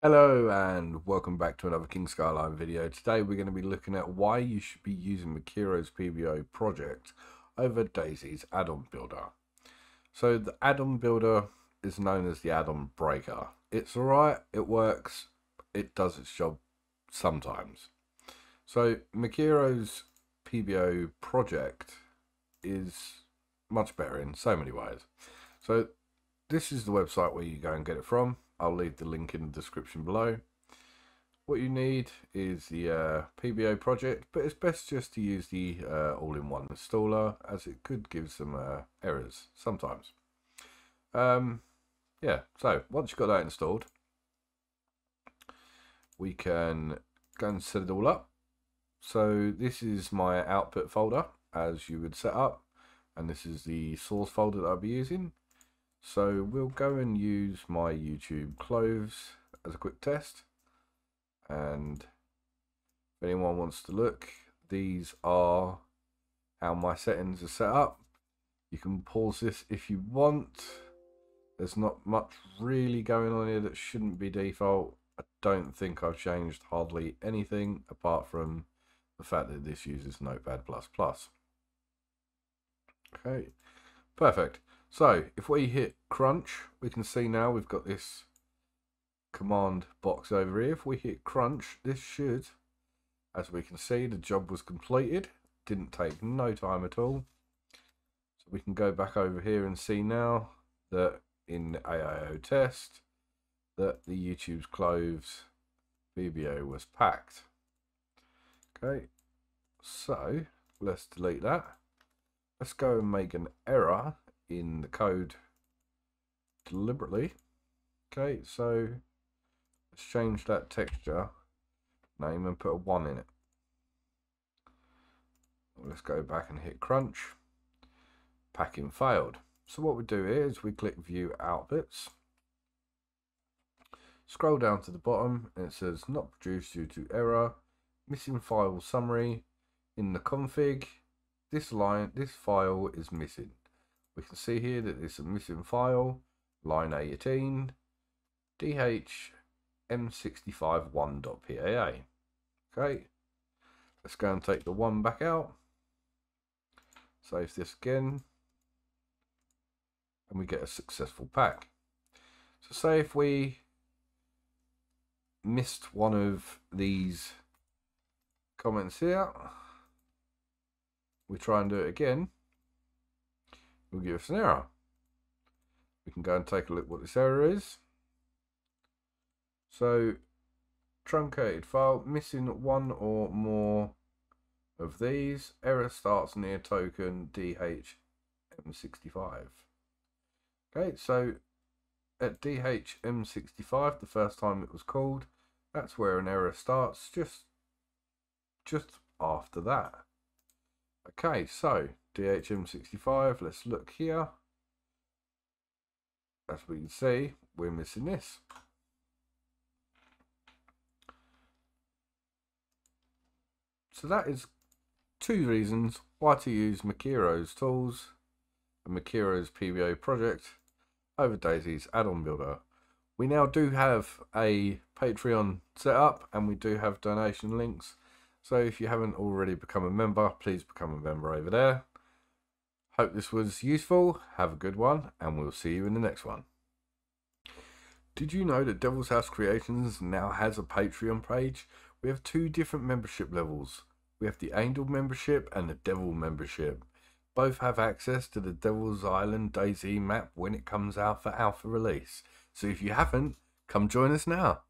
Hello and welcome back to another King Skyline video. Today we're going to be looking at why you should be using Mikero's PBO project over DayZ's add-on builder. So the add-on builder is known as the add-on breaker. It's alright, it works, it does its job sometimes. So Mikero's PBO project is much better in so many ways. So this is the website where you go and get it from. I'll leave the link in the description below. What you need is the PBO project, but it's best just to use the all-in-one installer, as it could give some errors sometimes. So once you've got that installed, we can go and set it all up. So this is my output folder, as you would set up, and this is the source folder that I'll be using. So we'll go and use my YouTube clothes as a quick test, and if anyone wants to look, these are how my settings are set up. You can pause this if you want. There's not much really going on here that shouldn't be default. I don't think I've changed hardly anything apart from the fact that this uses Notepad++. Okay, perfect. So if we hit crunch, we can see now we've got this command box over here. If we hit crunch, this should, as we can see, the job was completed. Didn't take no time at all. So we can go back over here and see now that in AIO test that the YouTube's clothes PBO was packed. Okay, so let's delete that. Let's go and make an error in the code deliberately. Okay, so let's change that texture name and put a 1 in it. Let's go back and hit crunch. Packing failed. So what we do here is we click view outputs, scroll down to the bottom, and it says not produced due to error, missing file summary in the config, this file is missing. We can see here that there's a missing file, line 18, dhm651.paa. Okay, let's go and take the 1 back out, save this again, and we get a successful pack. So say if we missed one of these comments here, we try and do it again, will give us an error. We can go and take a look what this error is. So truncated file, missing one or more of these, error starts near token DHM65. Okay, so at DHM65, the first time it was called, that's where an error starts, just after that. Okay, so DHM65, let's look here. As we can see, we're missing this. So that is 2 reasons why to use Mikero's tools and Mikero's PBO project over DayZ's add-on builder. We now do have a Patreon set up, and we do have donation links. So if you haven't already become a member, please become a member over there. Hope this was useful. Have a good one, and we'll see you in the next one. Did you know that Devil's House Creations now has a Patreon page? We have 2 different membership levels. We have the Angel membership and the Devil membership. Both have access to the Devil's Island DayZ map when it comes out for alpha release. So if you haven't, come join us now.